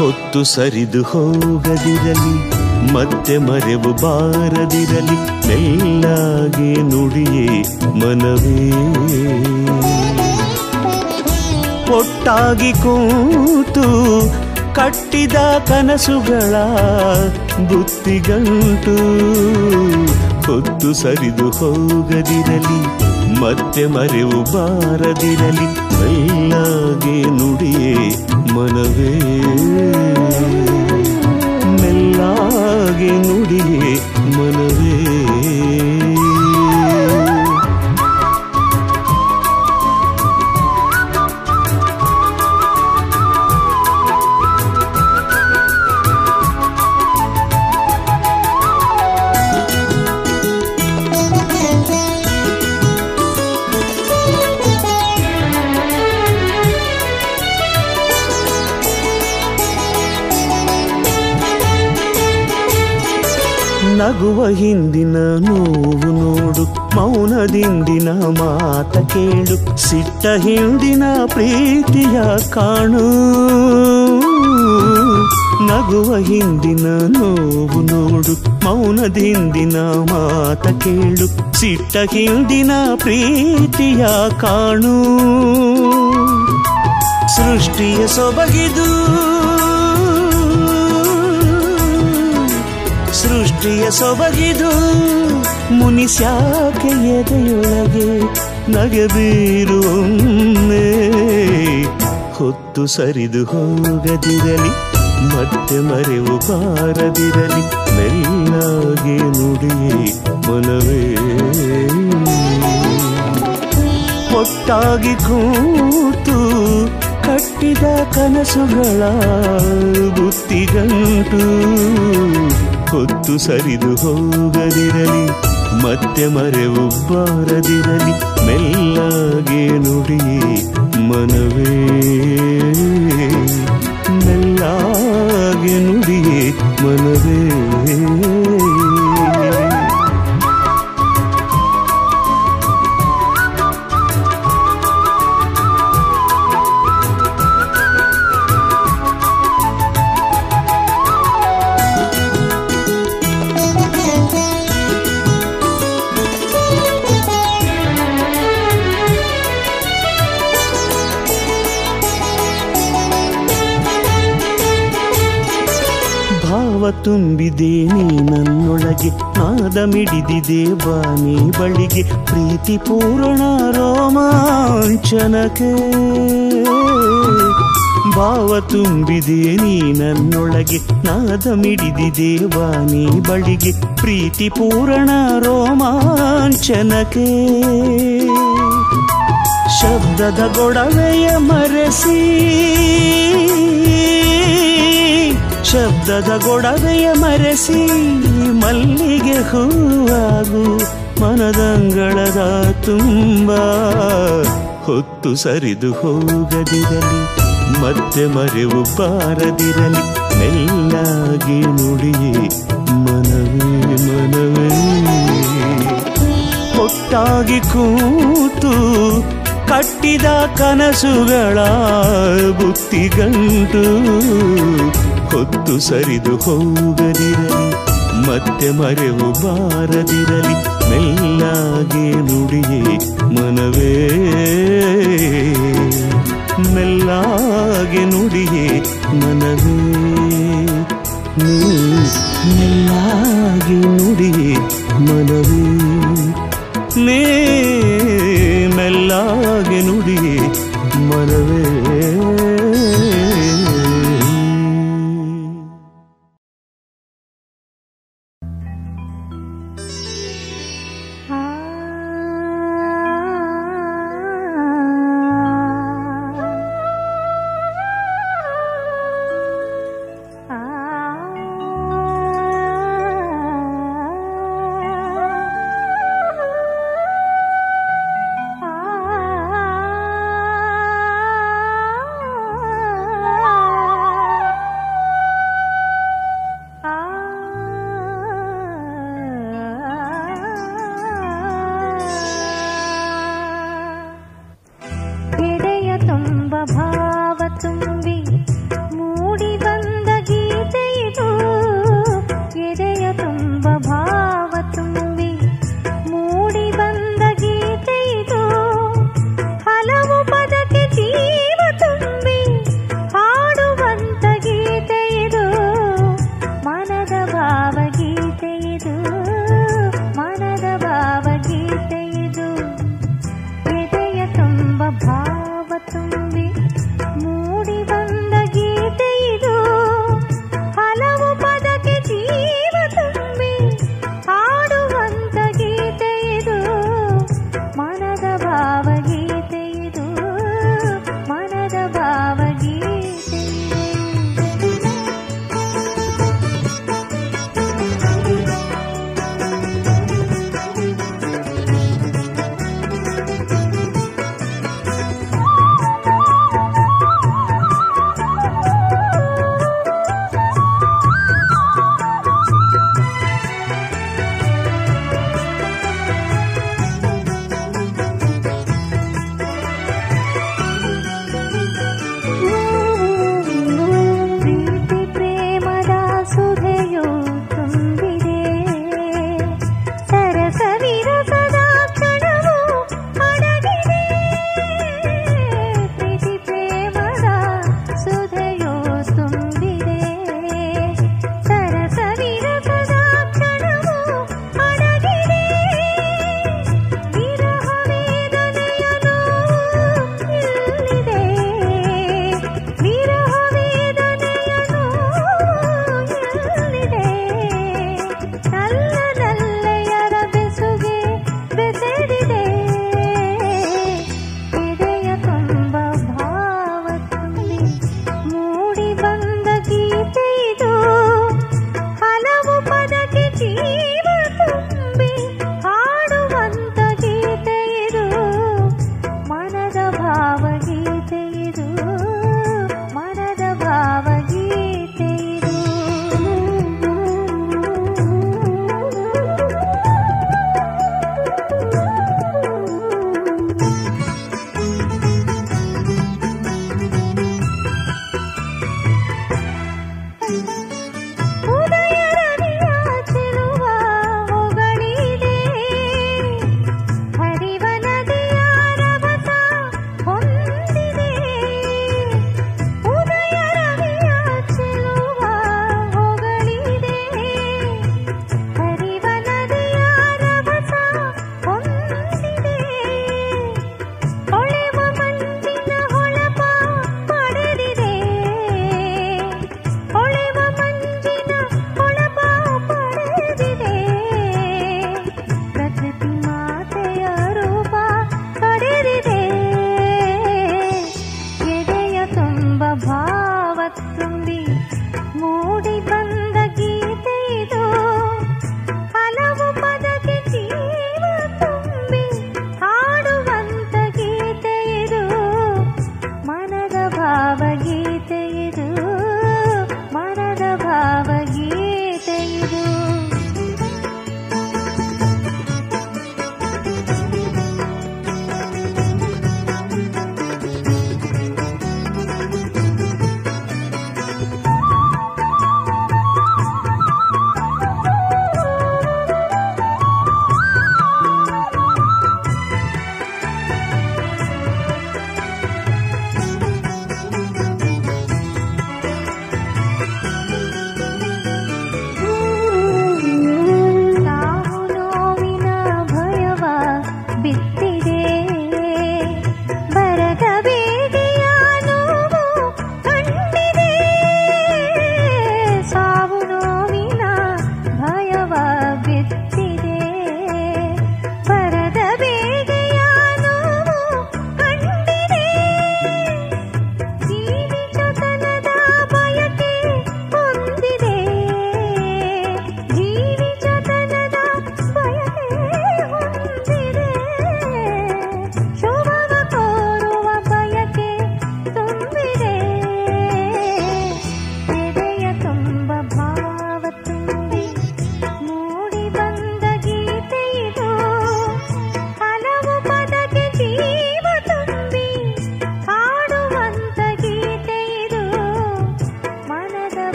ಹೊತ್ತು ಸರಿದು ಹೋಗದಿರಲಿ, ಮತ್ತೆ ಮರೆವು ಬಾರದಿರಲಿ, ಎಲ್ಲಾಗೆ ನುಡಿಯೇ ಮನವೇ. ಒಟ್ಟಾಗಿ ಕೂತು ಕಟ್ಟಿದ ಕನಸುಗಳ ಬುತ್ತಿಗಂಟು ಹೊತ್ತು ಸರಿದು ಹೋಗದಿರಲಿ, ಮತ್ತೆ ಮರೆವು ಬಾರದಿರಲಿ, ಎಲ್ಲಾಗೆ ನುಡಿಯೇ ಮನವೇ. ಮೆಲ್ಲಾಗೆ ನುಡಿಯೇ ಮನವೇ. ನಗುವ ಹಿಂದಿನ ನೋವು ನೋಡು, ಮೌನದಿಂದಿನ ಮಾತ ಕೇಳು, ಸಿಟ್ಟ ಹಿಂದಿನ ಪ್ರೀತಿಯ ಕಾಣು. ನಗುವ ಹಿಂದಿನ ನೋವು ನೋಡು, ಮೌನದಿಂದಿನ ಮಾತ ಕೇಳು, ಸಿಟ್ಟ ಹಿಂದಿನ ಪ್ರೀತಿಯ ಕಾಣು. ಸೃಷ್ಟಿಯ ಸೊಬಗಿದು ಸೃಷ್ಟಿಯ ಸೊಬಗಿದು ಮುನಿಸ್ಯಾಕೆ ಎದೆಯೊಳಗೆ ನಗೆ ಬೀರುವೊಮ್ಮೆ. ಹೊತ್ತು ಸರಿದು ಹೋಗದಿರಲಿ, ಮತ್ತೆ ಮರೆವು ಬಾರದಿರಲಿ, ಮೆಲ್ಲಾಗೆ ನುಡಿಯೇ ಮನವೇ. ಒಟ್ಟಾಗಿ ಕೂತು ಕಟ್ಟಿದ ಕನಸುಗಳ ಬುತ್ತಿಗಂಟು ಹೊತ್ತು ಸರಿದು ಹೋಗದಿರಲಿ, ಮತ್ತೆ ಮರೆವು ಬಾರದಿರಲಿ, ಮೆಲ್ಲಾಗೆ ನುಡಿಯೇ ಮನವೇ. ಮೆಲ್ಲಾಗೆ ನುಡಿಯೇ ಮನವೇ. ತುಂಬಿದೆ ನೀ ನನ್ನೊಳಗೆ, ನಾದ ಮಿಡಿದಿದೆ ಬಾನಿ ಬಳಿಗೆ, ಪ್ರೀತಿ ಪೂರ್ಣ ರೋಮಾಂಚನಕ್ಕೆ. ಭಾವ ತುಂಬಿದೆ ನೀ ನನ್ನೊಳಗೆ, ನಾದ ಮಿಡಿದಿದೆ ಬಾನಿ ಬಳಿಗೆ, ಪ್ರೀತಿ ಪೂರ್ಣ ರೋಮಾಂಚನಕ್ಕೆ. ಶಬ್ದದ ಗೊಡವೆಯ ಮರೆಸಿ, ಶಬ್ದದ ಗೊಡವೆಯ ಮರೆಸಿ, ಮಲ್ಲಿಗೆ ಹೂವಾಗು ಮನದಂಗಳದ ತುಂಬ. ಹೊತ್ತು ಸರಿದು ಹೋಗದಿರಲಿ, ಮತ್ತೆ ಮರೆವು ಬಾರದಿರಲಿ, ಮೆಲ್ಲಾಗಿ ನುಡಿಯೇ ಮನವೇ ಮನವೇ. ಒಟ್ಟಾಗಿ ಕೂತು ಕಟ್ಟಿದ ಕನಸುಗಳ ಬುತ್ತಿಗಂಟು ಹೊತ್ತು ಸರಿದು ಹೋಗದಿರಲಿ, ಮತ್ತೆ ಮರೆವು ಬಾರದಿರಲಿ, ಮೆಲ್ಲಾಗೆ ನುಡಿಯೇ ಮನವೇ. ಮೆಲ್ಲಾಗೆ ನುಡಿಯೇ ಮನವೇ. ಮೆಲ್ಲಾಗೆ ನುಡಿಯೇ ಮನವೇ. ಮೆಲ್ಲಾಗೆ ನುಡಿಯೇ ಮನವೇ.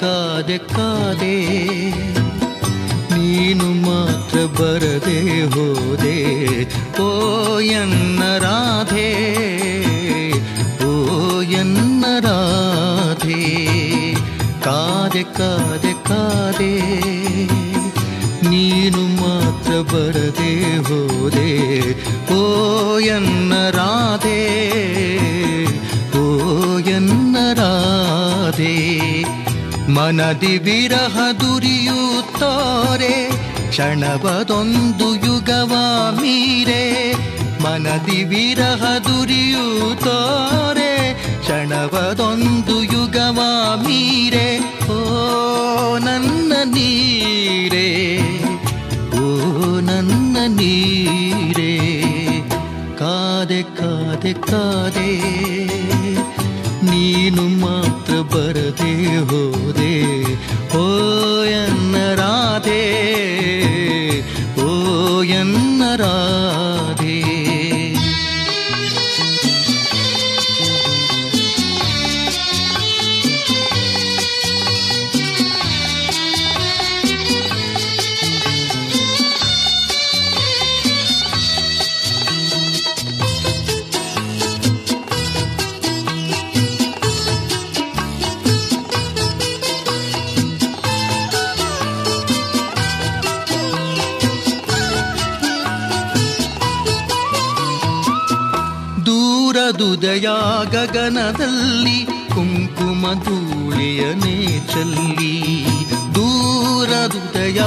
कादे कादे नीनु मात्र बरदे होदे ओ यन्न राधे ओ यन्न राधे। कादे कादे कादे नीनु मात्र बरदे होदे ओ यन्न राधे ओ यन्न राधे। मनदि विरह दुरियुत्तोरे क्षणवदोंदु युगव मीरे मनदि विरह दुरियुत्तोरे क्षणवदोंदु युगव मीरे ओ नन्न नीरे ओ नन्न नीरे। कादे कादे कादे नीनु मात्र बरदे होदे ओ यन्न राधे ओ यन्न राधे। ದುದಯ ಗಗನದಲ್ಲಿ ಕುಂಕುಮ ಧೂಳಿಯನೇ ಚಲ್ಲಿ ದೂರ ದುದಯ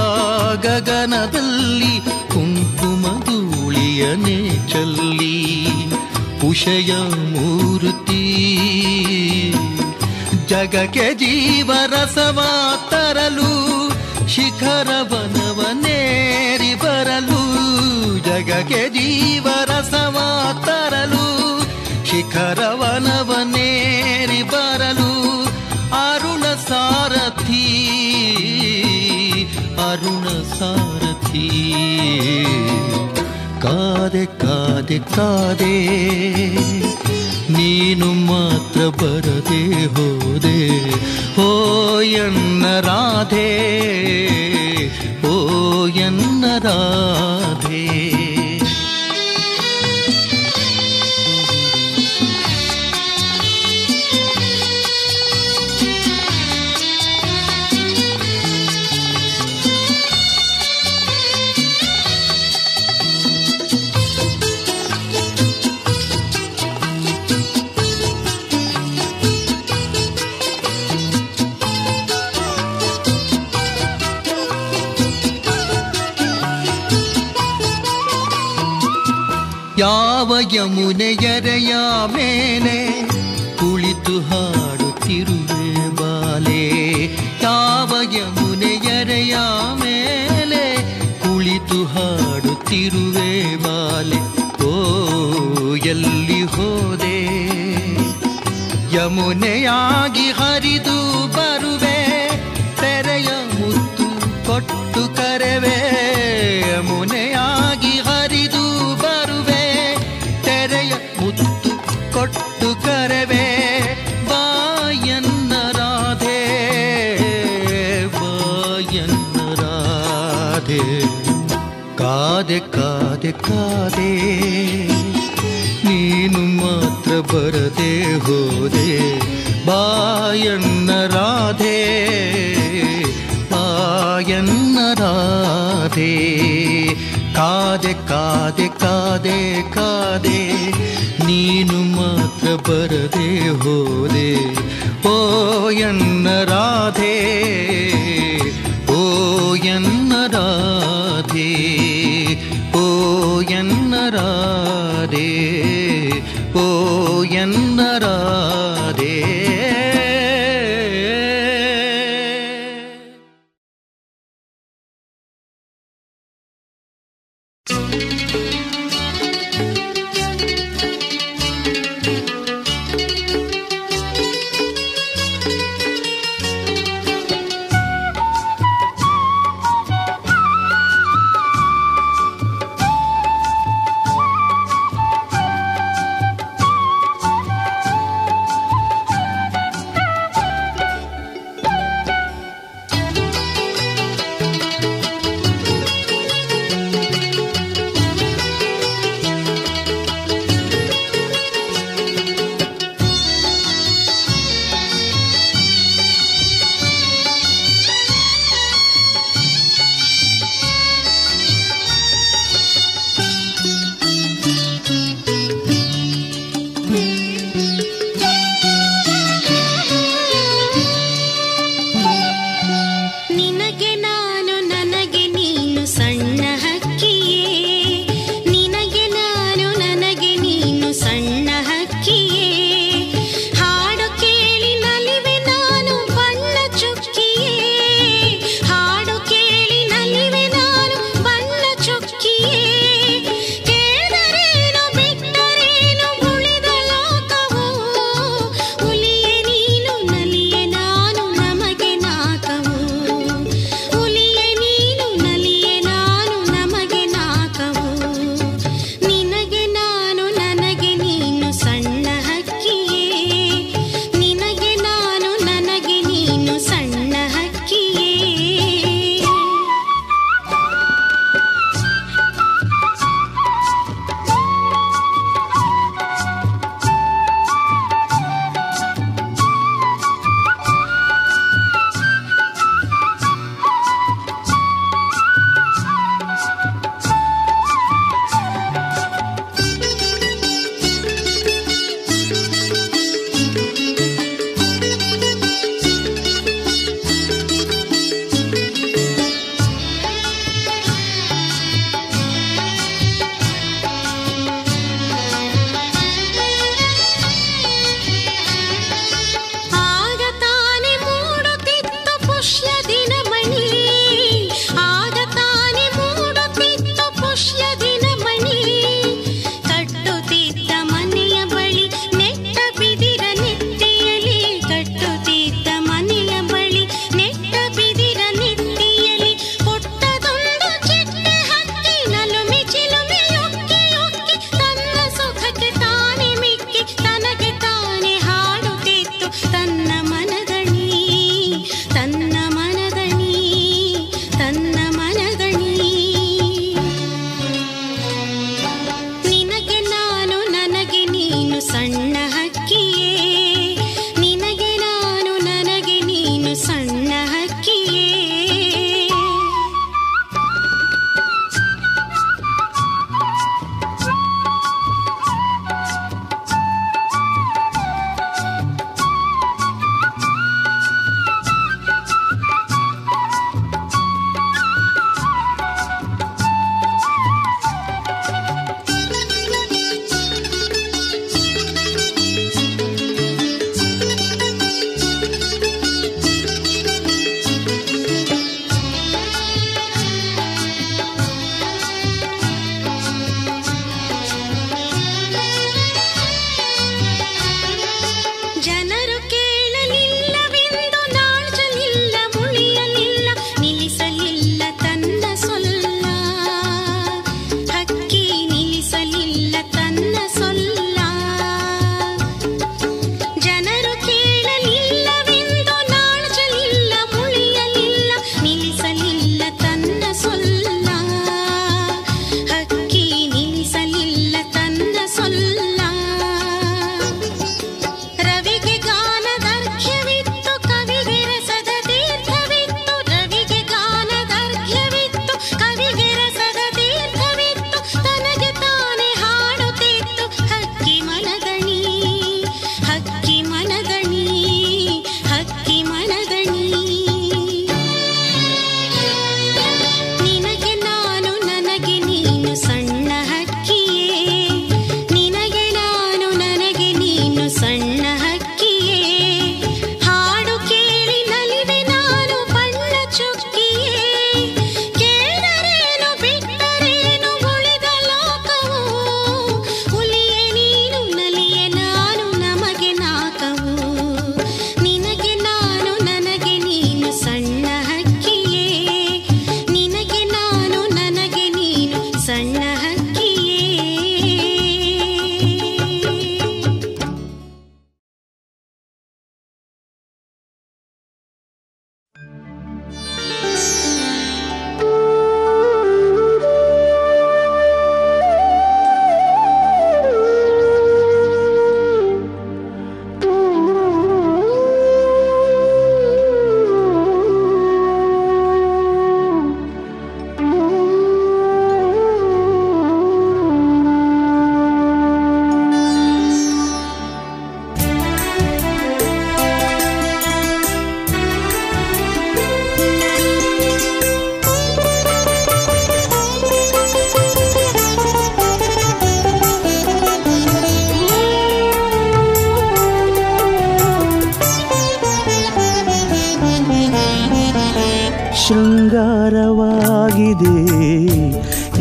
ಗಗನದಲ್ಲಿ ಕುಂಕುಮ ಧೂಳಿಯನೇ ಚಲ್ಲಿ ಉಷಯ ಮೂರ್ತಿ ಜಗಕ್ಕೆ ಜೀವರಸವ ತರಲು ಶಿಖರವನವನೇರಿ ಬರಲು ಜಗಕ್ಕೆ ಜೀವರಸವ ತರಲು ಶಿಖರವನವನೇರಿ ಬರಲು ಅರುಣ ಸಾರಥಿ ಅರುಣ ಸಾರಥಿ। ಕಾದೆ ಕಾದೆ ಕಾದೆ ನೀನು ಮಾತ್ರ ಬರದೆ ಹೋದೆ ಓ ಎನ್ನ ರಾಧೆ ಓ ಎನ್ನ ರಾಧೆ। ಯಾವ ಯಮುನೆ ಎರೆಯ ಮೇಲೆ ಕುಳಿತು ಹಾಡುತ್ತಿರುವೆ ಬಾಲೆ ಯಾವ ಯಮುನೆ ಎರೆಯ ಮೇಲೆ ಕುಳಿತು ಹಾಡುತ್ತಿರುವೆ ಬಾಲೆ ಓ ಎಲ್ಲಿ ಹೋದೆ ಯಮುನೆಯಾಗಿ ಹರಿದು ಬರುವೆ ತೆರೆಯ ಮುತ್ತು ಕೊಟ್ಟು ಕರೆವೆ ಯಮುನೆಯಾಗಿ ಹರಿದು ಬರುವೆ ತೆರೆಯ ಮುತ್ತು ಕೊಟ್ಟು ಕರೆವೆ ಬಾಯನ್ನ ರಾಧೆ ಬಾಯನ್ನ ರಾಧೆ। ಕಾದೆ ಕಾದೆ ಕಾದೆ ನೀನು ಮಾತ್ರ ಬರದೆ ಹೋದೆ ಬಾಯನ್ನ ರಾಧೆ ಬಾಯನ್ನ ರಾಧೆ। ಕಾದೆ ಕಾದೆ ಕಾದೆ ಕಾದೆ ನೀನು ಮಾತ್ರ ಬರದೆ ಹೋದೆ ಓ ಎನ್ನ ರಾಧೆ ಓ ಎನ್ನ ರಾಧೆ ಓ ಎನ್ನ ರಾಧೆ ಓ ಎನ್ನ ರಾಧೆ.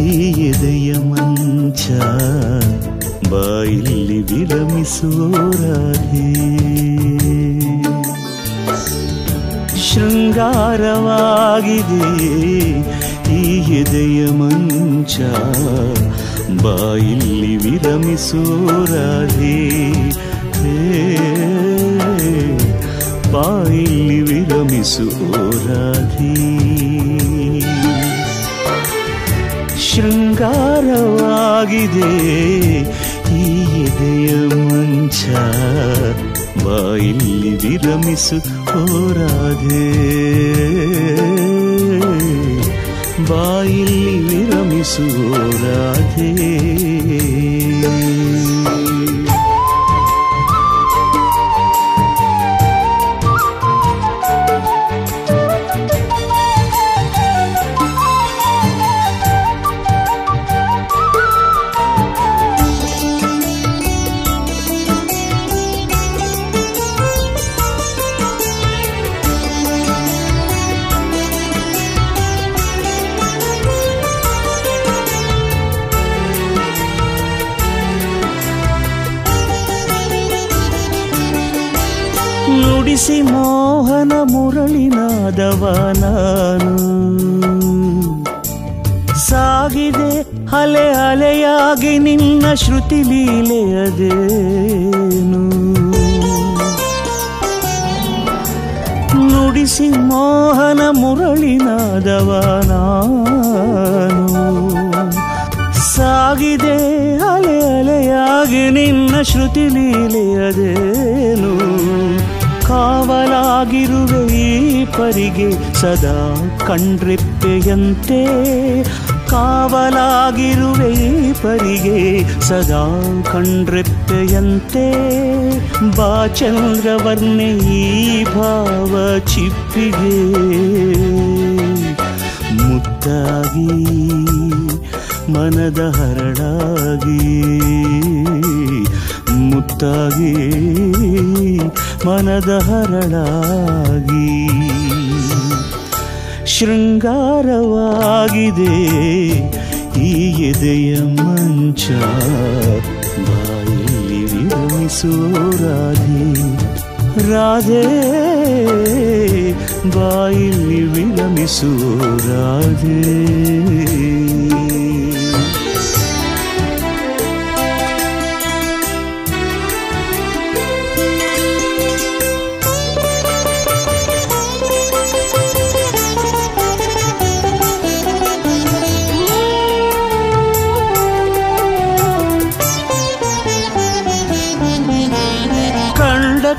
ಈ ಎದೆಯಮಂಚ ಬಾಯಿಲಿ ವಿರಮಿಸೋರಾಧೆ ಶೃಂಗಾರವಾಗಿದೆ ಈ ಎದೆಯಮಂಚ ಬಾಯಿಲಿ ವಿರಮಿಸೋರಾಧೆ ಬಾಯಿಲಿ ವಿರಮಿಸೋರಾಧೆ ಶೃಂಗಾರವಾಗಿದೆ ಈ ಎದೆಯ ಮಂಚ ಬಾಯಿಲಿ ವಿರಮಿಸು ಓ ರಾಧೆ ಬಾಯಿಲಿ ವಿರಮಿಸು ಓ ರಾಧೆ ನುಡಿಸಿ ಮೋಹನ ಮುರಳಿನಾದವ ನಾನು ಸಾಗಿದೆ ಅಲೆ ಅಲೆಯಾಗಿ ನಿನ್ನ ಶ್ರುತಿ ಲೀಲೆಯದೇನು ನುಡಿಸಿ ಮೋಹನ ಮುರಳಿನಾದವ ನಾನು ಸಾಗಿದೆ ಅಲೆ ಅಲೆಯಾಗಿ ನಿನ್ನ ಶ್ರುತಿ ಲೀಲೆಯದೇನು ಕಾವಲಾಗಿರುವೆ ಈ ಪರಿಗೆ ಸದಾ ಕಣ್ರೆಪ್ಪೆಯಂತೆ ಕಾವಲಾಗಿರುವೆ ಈ ಪರಿಗೆ ಸದಾ ಕಣ್ರೆಪ್ಪೆಯಂತೆ ಬಾ ಚಂದ್ರವರ್ಣೆ ಈ ಭಾವ ಚಿಪ್ಪಿಗೆ ಮುತ್ತಾಗಿ ಮನದ ಹರಳಾಗಿ ಮುತ್ತಾಗಿ ಮನದ ಹರಳಾಗಿ ಶೃಂಗಾರವಾಗಿದೆ ಈ ಎದೆಯ ಮಂಚ ಬಾಯಿಲಿ ವಿರಮಿಸೋ ರಾಧೆ ರಾಧೆ ಬಾಯಿಲಿ ವಿರಮಿಸೋ ರಾಧೆ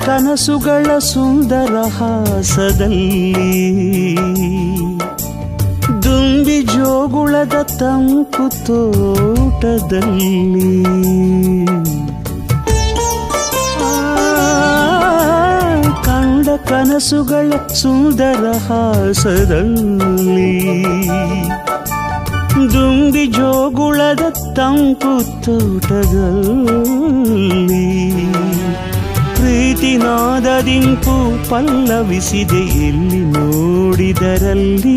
ಕನಸುಗಳ ಸುಂದರ ಹಾಸದಲ್ಲಿ ದುಂಬಿ ಜೋಗುಳದ ತಂಪು ತೋಟದಲ್ಲಿ ಕಂಡ ಕನಸುಗಳ ಸುಂದರ ಹಾಸದಲ್ಲಿ ದುಂಬಿ ಜೋಗುಳದ ತಂಪು ತೋಟದಲ್ಲಿ ಪ್ರೀತಿನಾದದಿಂಪು ಪಲ್ಲವಿಸಿದೆ ಎಲ್ಲಿ ನೋಡಿದರಲ್ಲಿ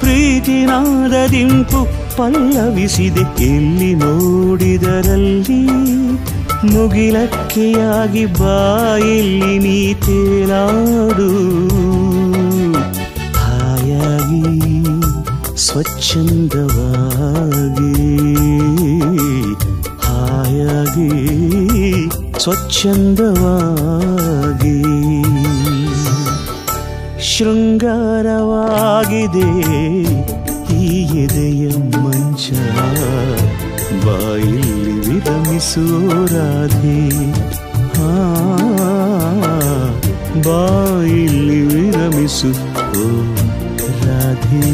ಪ್ರೀತಿನಾದದಿಂಪು ಪಲ್ಲವಿಸಿದೆ ಎಲ್ಲಿ ನೋಡಿದರಲ್ಲಿ ಮುಗಿಲಕ್ಕಿಯಾಗಿ ಬಾಯಲ್ಲಿ ನೀ ತೇಲಾಡು ಹಾಯಾಗಿ ಸ್ವಚ್ಛಂದವಾಗಿ ಹಾಯಾಗಿ ಸ್ವಚ್ಛಂದವಾಗಿ ಶೃಂಗಾರವಾಗಿದೆ ಈ ಎದೆಯ ಮಂಚ ಬಾಯಿಲಿ ವಿರಮಿಸೋ ರಾಧೆ ಹಾ ಬಾಯಿಲಿ ವಿರಮಿಸೋ ರಾಧೆ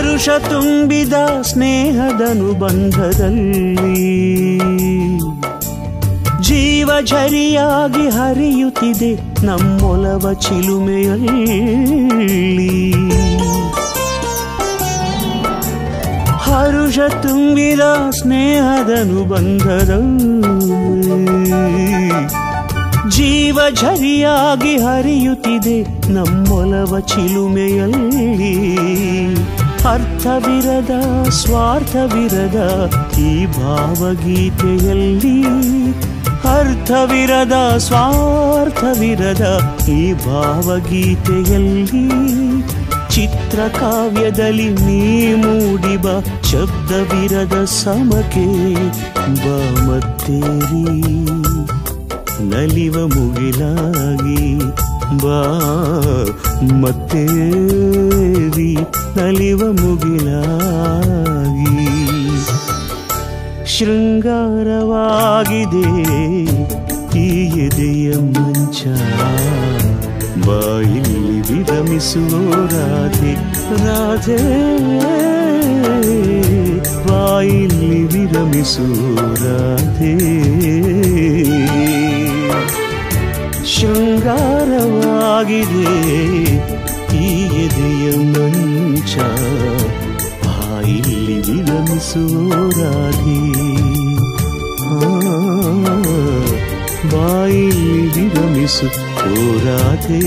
ಹರುಷ ತುಂಬಿದ ಸ್ನೇಹದನುಬಂಧದಲ್ಲಿ ಜೀವ ಝರಿಯಾಗಿ ಹರಿಯುತ್ತಿದೆ ನಮ್ಮೊಲವ ಚಿಲುಮೆಯಲ್ಲಿ ಹರುಷ ತುಂಬಿದ ಸ್ನೇಹದನುಬಂಧದಲ್ಲಿ जीव झरियागी हरियुत्तिदे नम्मोलव चिलुमेयल्ली अर्थविरद स्वार्थविरद ई भावगीतेयल्ली अर्थविरद स्वार्थविरद ई भावगीतेयल्ली चित्रकाव्यदल्ली नी मूडिब शब्दविरद समके बमत्तेरी ನಲಿವ ಮುಗಿಲಾಗಿ ಬಾ ಮತ್ತೇರಿ ನಲಿವ ಮುಗಿಲಾಗಿ ಶೃಂಗಾರವಾಗಿದೆ ಈ ಎದೆಯ ಮಂಚ ಬಾ ಇಲ್ಲಿ ವಿರಮಿಸುವ ರಾಧೆ ರಾಧೆ ಬಾ ಇಲ್ಲಿ ವಿರಮಿಸುವ ರಾಧೆ ಶೃಂಗಾರವಾಗಿದೆ ಈ ಎದೆಯ ಮಂಚ ಬಾ ಇಲ್ಲಿ ವಿರಮಿಸು ರಾಧೆ ಬಾ ಇಲ್ಲಿ ವಿರಮಿಸು ರಾಧೆ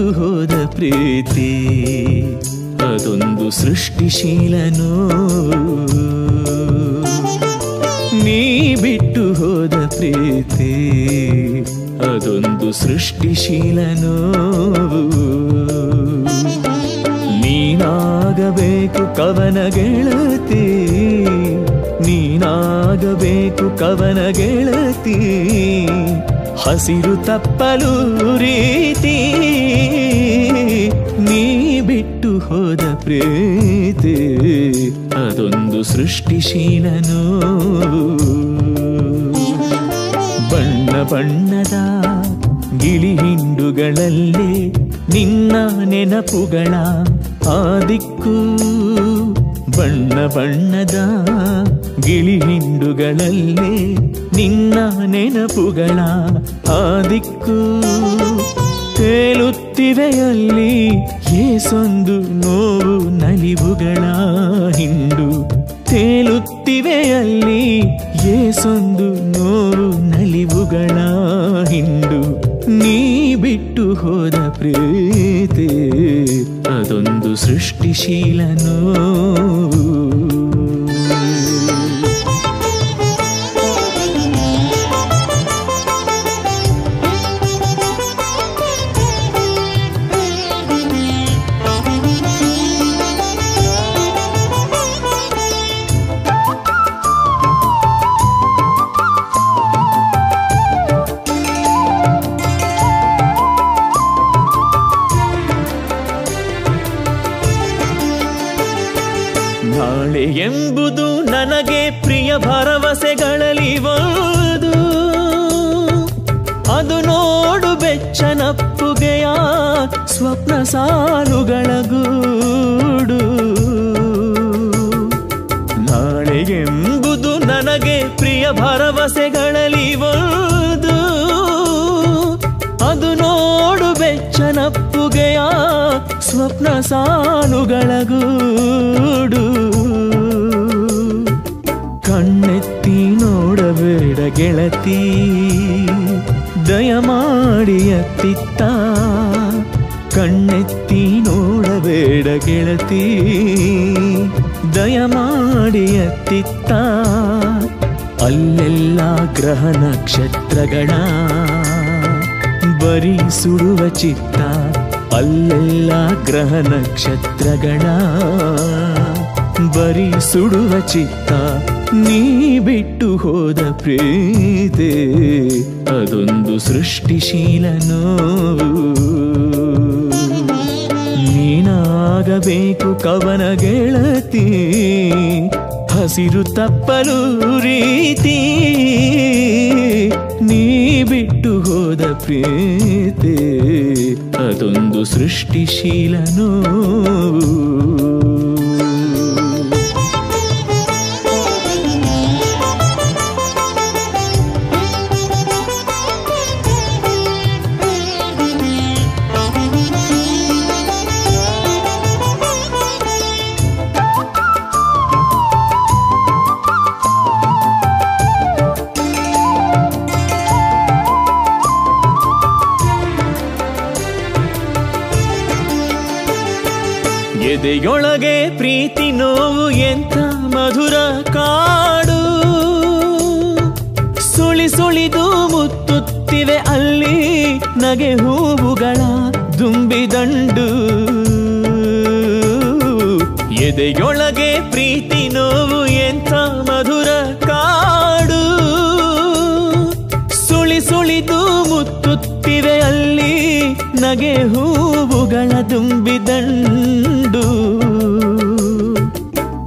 ಬಿಟ್ಟು ಹೋದ ಪ್ರೀತಿ ಅದೊಂದು ಸೃಷ್ಟಿಶೀಲನು ನೀ ಬಿಟ್ಟು ಹೋದ ಪ್ರೀತಿ ಅದೊಂದು ಸೃಷ್ಟಿಶೀಲನು ನೀನಾಗಬೇಕು ಕವನ ಗೆಳತಿ ನೀನಾಗಬೇಕು ಕವನ ಗೆಳತಿ ಹಸಿರು ತಪ್ಪಲು ರೀತಿ ನೀ ಬಿಟ್ಟು ಹೋದ ಪ್ರೀತಿ ಅದೊಂದು ಸೃಷ್ಟಿಶೀಲನು ಬಣ್ಣ ಬಣ್ಣದ ಗಿಳಿ ಹಿಂಡುಗಳಲ್ಲಿ ನಿನ್ನ ನೆನಪುಗಳ ಆ ದಿಕ್ಕು ಬಣ್ಣ ಬಣ್ಣದ ಗಿಳಿ ಹಿಂಡುಗಳಲ್ಲಿ ನಿನ್ನ ನೆನಪುಗಳ ಆ ದಿಕ್ಕು ತೇಲುತ್ತಿವೆಯಲ್ಲಿ ಏಸೊಂದು ನೋವು ನಲಿವುಗಳ ಹಿಂಡು ತೇಲುತ್ತಿವೆಯಲ್ಲಿ ಏಸೊಂದು ನೋವು ನಲಿವುಗಳ ಹಿಂಡು ನೀ ಬಿಟ್ಟು ಹೋದ ಪ್ರೀತಿ ಅದೊಂದು ಸೃಷ್ಟಿಶೀಲನು ಎಂಬುದು ನನಗೆ ಪ್ರಿಯ ಭರವಸೆಗಳಲ್ಲಿ ಒಂದು ಅದು ನೋಡು ಬೆಚ್ಚನಪ್ಪುಗೆಯ ಸ್ವಪ್ನ ಸಾಲುಗಳ ಗೂಡು ನಾಳೆ ಎಂಬುದು ನನಗೆ ಪ್ರಿಯ ಭರವಸೆಗಳಲ್ಲಿ ಒಂದು ಅದು ನೋಡು ಬೆಚ್ಚನಪ್ಪುಗೆಯ ಸ್ವಪ್ನ ಸಾಲುಗಳ ಗೂಡು ಕಣ್ಣೆತ್ತಿ ನೋಡಬೇಡ ಗೆಳತಿ ದಯಮಾಡಿ ಅತ್ತಿತ್ತ ಕಣ್ಣೆತ್ತಿ ನೋಡಬೇಡ ಗೆಳತಿ ದಯಮಾಡಿ ಅತ್ತಿತ್ತ ಅಲ್ಲೆಲ್ಲ ಗ್ರಹ ನಕ್ಷತ್ರಗಳ ಬರೀ ಸುಡುವ ಚಿತ್ತ ಅಲ್ಲೆಲ್ಲ ಗ್ರಹ ನಕ್ಷತ್ರಗಳ ಬರೀ ಸುಡುವ ಚಿತ್ತ ನೀ ಬಿಟ್ಟು ಹೋದ ಪ್ರೀತಿ ಅದೊಂದು ಸೃಷ್ಟಿಶೀಲನು ನೀನಾಗಬೇಕು ಕವನ ಗೆಳತಿ ಹಸಿರು ತಪ್ಪಲು ರೀತಿ ನೀ ಬಿಟ್ಟು ಹೋದ ಪ್ರೀತಿ ಅದೊಂದು ಸೃಷ್ಟಿಶೀಲನು ಎದೆಯೊಳಗೆ ಪ್ರೀತಿ ನೋವು ಎಂತ ಮಧುರ ಕಾಡು ಸುಳಿ ಸುಳಿದು ಮುತ್ತುತ್ತಿವೆ ಅಲ್ಲಿ ನಗೆ ಹೂವುಗಳ ದುಂಬಿದಂಡು ಎದೆಯೊಳಗೆ ಪ್ರೀತಿ ನೋವು ಎಂತ ಮಧುರ ಕಾಡು ಸುಳಿ ಸುಳಿದು ಮುತ್ತುತ್ತಿವೆ ಅಲ್ಲಿ ನಗೆ ಹೂವುಗಳ ದುಂಬಿದಂಡು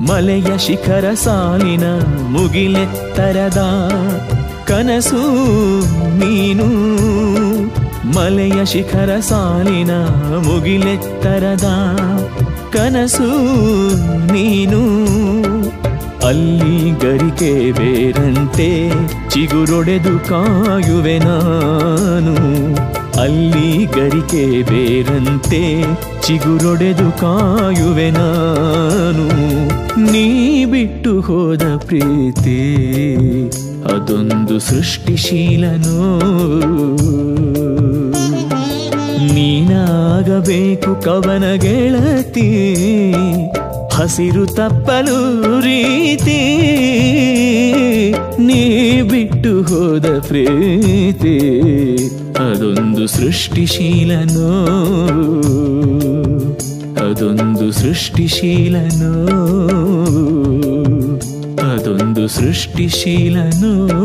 ಮಲೆಯ ಶಿಖರ ಸಾಲಿನ ಮುಗಿಲೆತ್ತರದ ಕನಸು ನೀನು ಮಲೆಯ ಶಿಖರ ಸಾಲಿನ ಮುಗಿಲೆತ್ತರದ ಕನಸು ನೀನು ಅಲ್ಲಿ ಗರಿಕೆ ಬೇರಂತೆ ಚಿಗುರೊಡೆದು ಕಾಯುವೆ ನಾನು ಅಲ್ಲಿ ಗರಿಕೆ ಬೇರಂತೆ ಚಿಗುರೊಡೆದು ಕಾಯುವೆ ನಾನು ನೀ ಬಿಟ್ಟು ಹೋದ ಪ್ರೀತಿ ಅದೊಂದು ಸೃಷ್ಟಿಶೀಲನು ನೀನಾಗ ಬೇಕು ಕವನ ಗೆಳತಿ ಹಸಿರು ತಪ್ಪಲು ರೀತಿ ನೀ ಬಿಟ್ಟು ಹೋದ ಪ್ರೀತಿ ಅದೊಂದು ಸೃಷ್ಟಿಶೀಲ ನೋವು ಅದೊಂದು ಸೃಷ್ಟಿಶೀಲ ನೋವು ಅದೊಂದು ಸೃಷ್ಟಿಶೀಲ ನೋವು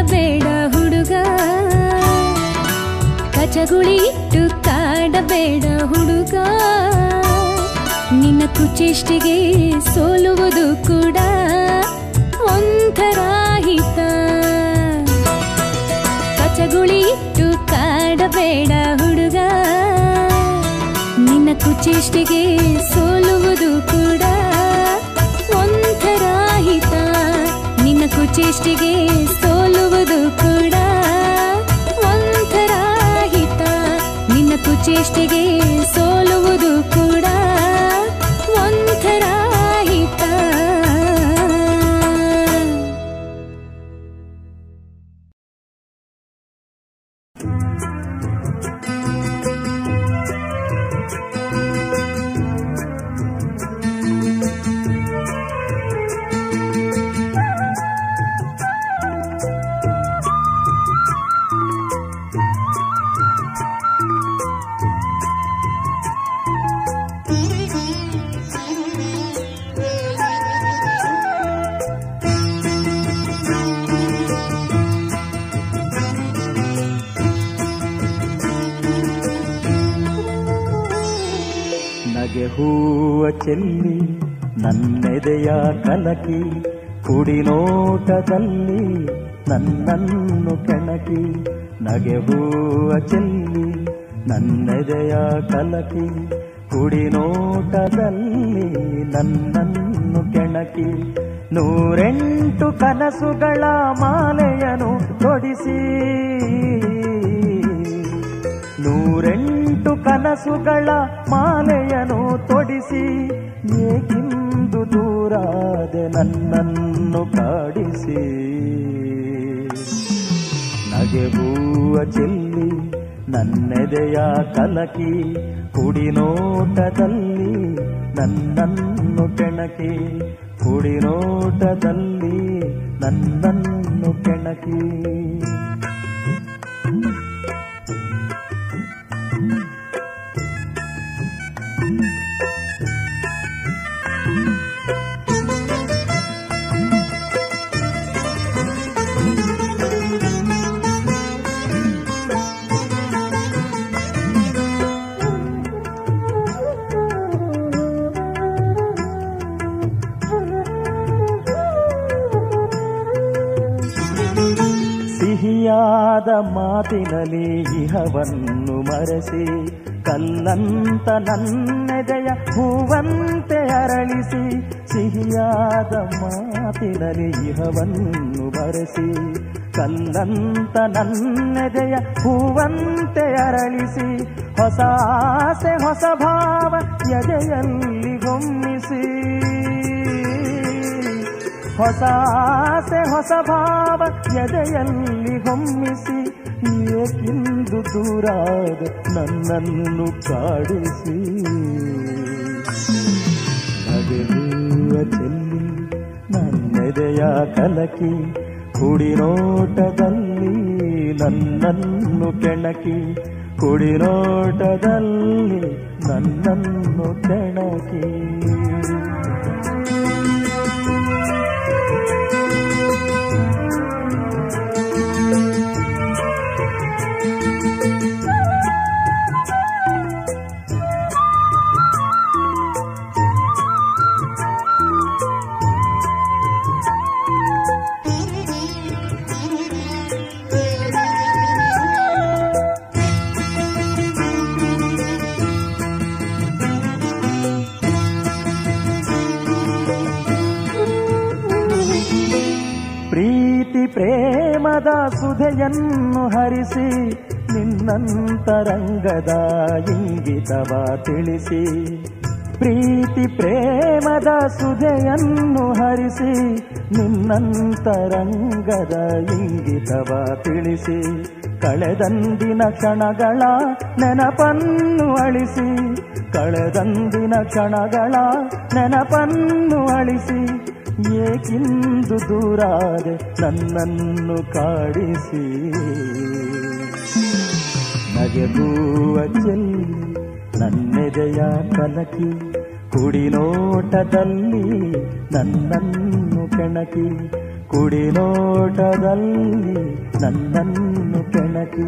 ಕಾಡಬೇಡ ಹುಡುಗ, ಕಚಗುಳಿ ಇಟ್ಟು ಕಾಡಬೇಡ ಹುಡುಗ, ನಿನ್ನ ಕುಚೇಷ್ಟಿಗೆ ಸೋಲುವುದು ಕೂಡ ಒಂಥರ ಹಿತ. ಕಚಗುಳಿ ಇಟ್ಟು ಕಾಡಬೇಡ ಹುಡುಗ, ನಿನ್ನ ಕುಚೇಷ್ಟಿಗೆ ಸೋಲುವುದು ಕೂಡ ಒಂಥರ ಹಿತ. ನಿನ್ನ ಕುಚೇಷ್ಟಿಗೆ ಸೋಲುವುದು ಕೂಡ ಒಂಥರ ಹಿತ. ನಿನ್ನ ಕುಚೇಷ್ಟಿಗೆ ಸೋಲುವುದು ಕೂಡ ಒಂಥರ ಹಿತ. ಹೂವ ಚೆಲ್ಲಿ ನನ್ನೆದೆಯ ಕಲಕಿ, ಕುಡಿನೋಟದಲ್ಲಿ ನನ್ನನ್ನು ಕೆಣಕಿ. ನಗೆ ಹೂವ ಚೆಲ್ಲಿ ನನ್ನೆದೆಯ ಕಲಕಿ, ಕುಡಿನೋಟದಲ್ಲಿ ನನ್ನನ್ನು ಕೆಣಕಿ. 108 ಕನಸುಗಳ ಮಾಲೆಯನ್ನು ತೊಡಿಸಿ, 108 ಕನಸುಗಳ ಮಾಲೆಯನ್ನು ತೊಡಿಸಿ. ಏಕಿಂದು ದೂರಾದೆ ನನ್ನನ್ನು ಕಾಡಿಸಿ. ನಗೆ ಹೂವ ಚೆಲ್ಲಿ ನನ್ನೆದೆಯ ಕಲಕಿ, ಕುಡಿನೋಟದಲ್ಲಿ ನನ್ನನ್ನು ಕೆಣಕಿ. ಕುಡಿನೋಟದಲ್ಲಿ ನನ್ನನ್ನು ಕೆಣಕಿ. ಮಾತಿನಲ್ಲಿ ಇಹವನ್ನು ಮರೆಸಿ, ಕಲ್ಲಂತ ನನ್ನೆದೆಯ ಹೂವಂತೆ ಅರಳಿಸಿ. ಸಿಹಿಯಾದ ಮಾತಿನಲ್ಲಿ ಇಹವನ್ನು ಮರೆಸಿ, ಕಲ್ಲಂತ ನನ್ನೆದೆಯ ಹೂವಂತೆ ಅರಳಿಸಿ. ಹೊಸ ಆಸೆ ಹೊಸ ಭಾವ ಎದೆಯಲ್ಲಿ ಹೊಮ್ಮಿಸಿ, ಹೊಸ ಆಸೆ ಹೊಸ ಭಾವ ಎದೆಯಲ್ಲಿ ಹೊಮ್ಮಿಸಿ. ಏಕಿಂದು ದೂರಾದ ನನ್ನನ್ನು ಕಾಡಿಸಿ. ನಗೆಯುವ ಚೆಲ್ಲಿ ನನ್ನೆದೆಯ ಕಲಕಿ, ಕುಡಿನೋಟದಲ್ಲಿ ನನ್ನನ್ನು ಕೆಣಕಿ. ಕುಡಿನೋಟದಲ್ಲಿ ನನ್ನನ್ನು ಕೆಣಕಿ. ಪ್ರೇಮದ ಸುಧೆಯನ್ನು ಹರಿಸಿ, ನಿನ್ನಂತರಂಗದ ಇಂಗಿತವ ತಿಳಿಸಿ. ಪ್ರೀತಿ ಪ್ರೇಮದ ಸುಧೆಯನ್ನು ಹರಿಸಿ, ನಿನ್ನಂತರಂಗದ ಇಂಗಿತವ ತಿಳಿಸಿ. ಕಳೆದಂದಿನ ಕ್ಷಣಗಳ ನೆನಪನ್ನು ಅಳಿಸಿ, ಕಳೆದಂದಿನ ಕ್ಷಣಗಳ ನೆನಪನ್ನು ಅಳಿಸಿ. ಏಕಿಂದು ದೂರಾದೆ ನನ್ನನ್ನು ಕಾಡಿಸಿ. ನಗೆಗುವ ಚೆಲ್ಲಿ ನನ್ನೆದೆಯ ಕಲಕಿ, ಕುಡಿನೋಟದಲ್ಲಿ ನನ್ನನ್ನು ಕೆಣಕಿ. ಕುಡಿನೋಟದಲ್ಲಿ ನನ್ನನ್ನು ಕೆಣಕಿ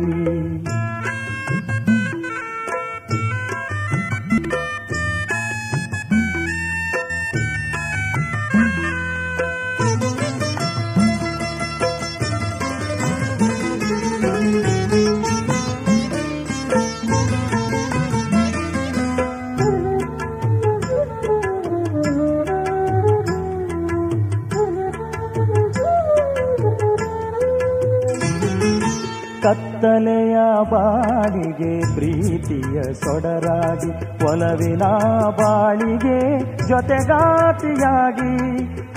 ಕತ್ತಲೆಯ ಬಾಳಿಗೆ ಪ್ರೀತಿಯ ಸೊಡರಾಗಿ ಒಲವಿನ ಬಾಳಿಗೆ ಜೊತೆಗಾತಿಯಾಗಿ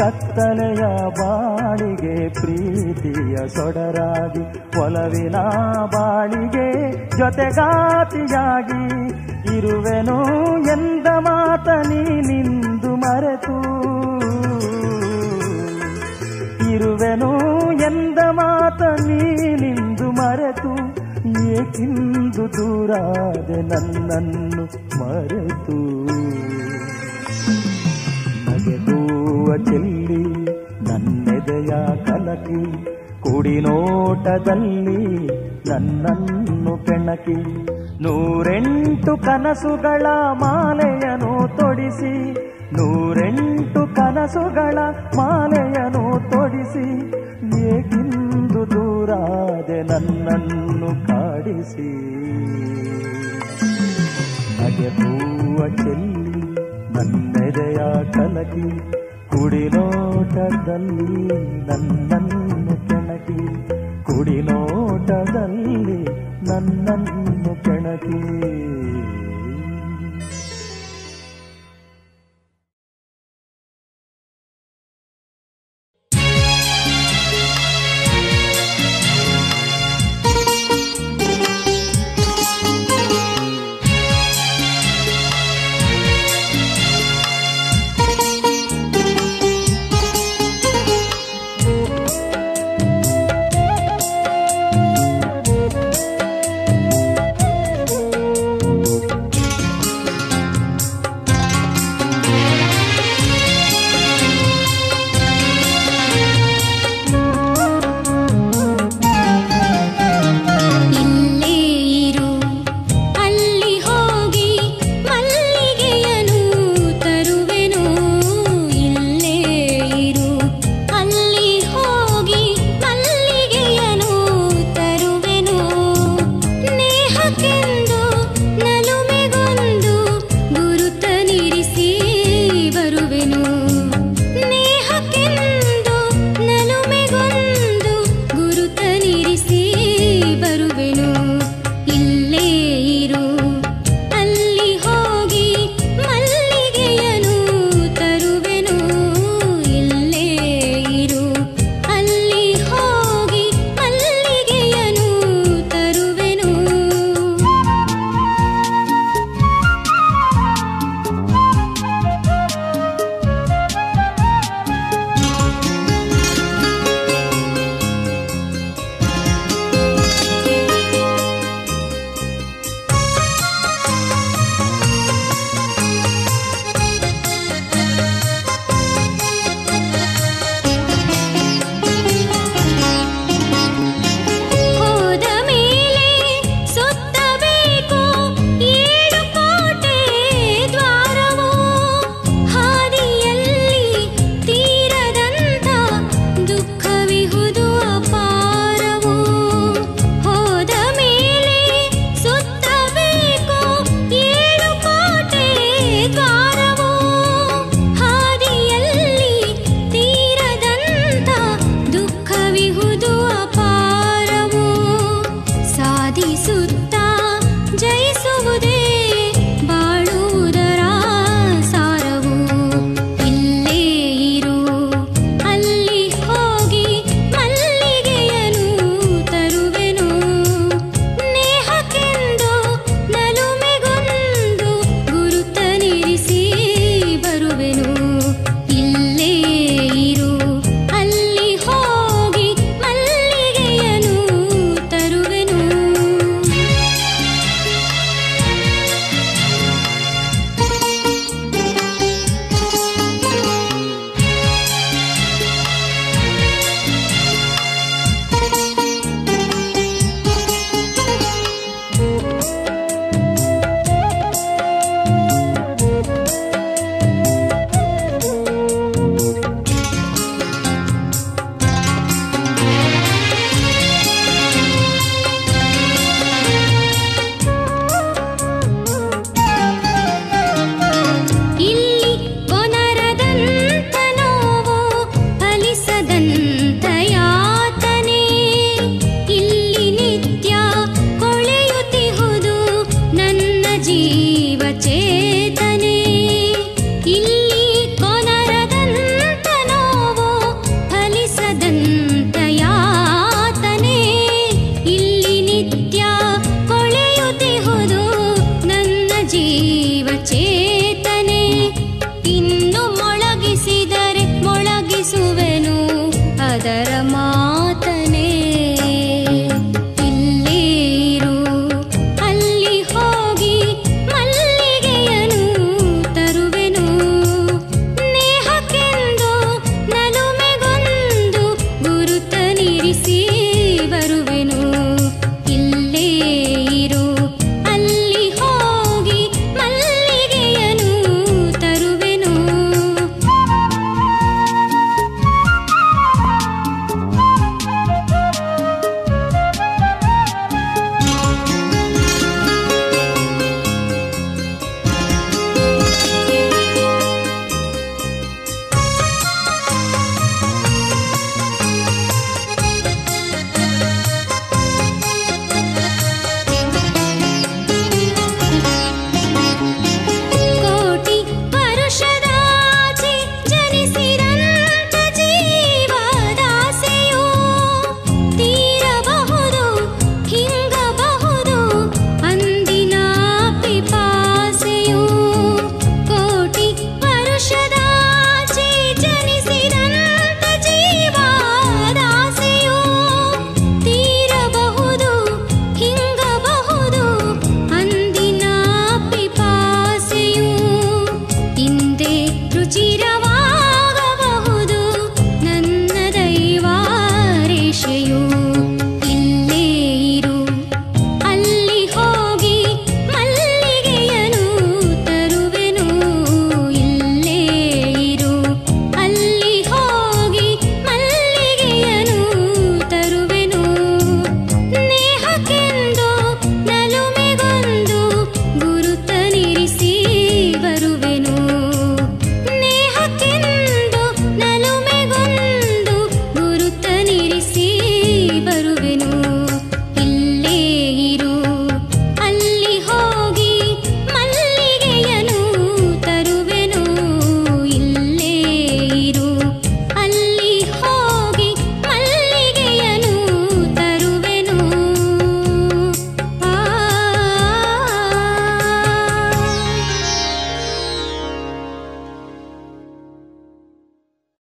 ಕತ್ತಲೆಯ ಬಾಳಿಗೆ ಪ್ರೀತಿಯ ಸೊಡರಾಗಿ ಒಲವಿನ ಬಾಳಿಗೆ ಜೊತೆಗಾತಿಯಾಗಿ ಇರುವೆನು ಎಂದ ಮಾತ ನೀನಿಂದು ಮರೆತು ಇರುವೆನು ಎಂದ ಮಾತ ನೀನಿಂದು ಮರೆತು ಏಕಿಂದು ದೂರಾದೆ ನನ್ನನ್ನು ಮರೆತು ನಗೆದೂವ ಚೆಲ್ಲಿ ನನ್ನೆದೆಯ ಕಲಕಿ ಕುಡಿನೋಟದಲ್ಲಿ ನನ್ನನ್ನು ಕೆಣಕಿ ನೂರೆಂಟು ಕನಸುಗಳ ಮಾಲೆಯನ್ನು ತೊಡಿಸಿ ನೂರೆಂಟು ಕನಸುಗಳ ಮಾಲೆಯನ್ನು ತೊಡಿಸಿ ಏಕಿಂದು ದೂರಾದೆ ನನ್ನನ್ನು ಕಾಡಿಸಿ ನಗೆ ಹೂವ ಚೆಲ್ಲಿ ನನ್ನೆದೆಯ ಕಲಕಿ ಕುಡಿನೋಟದಲ್ಲಿ ನನ್ನನ್ನು ಕೆಣಕಿ ಕುಡಿನೋಟದಲ್ಲಿ ನನ್ನನ್ನು ಕೆಣಕಿ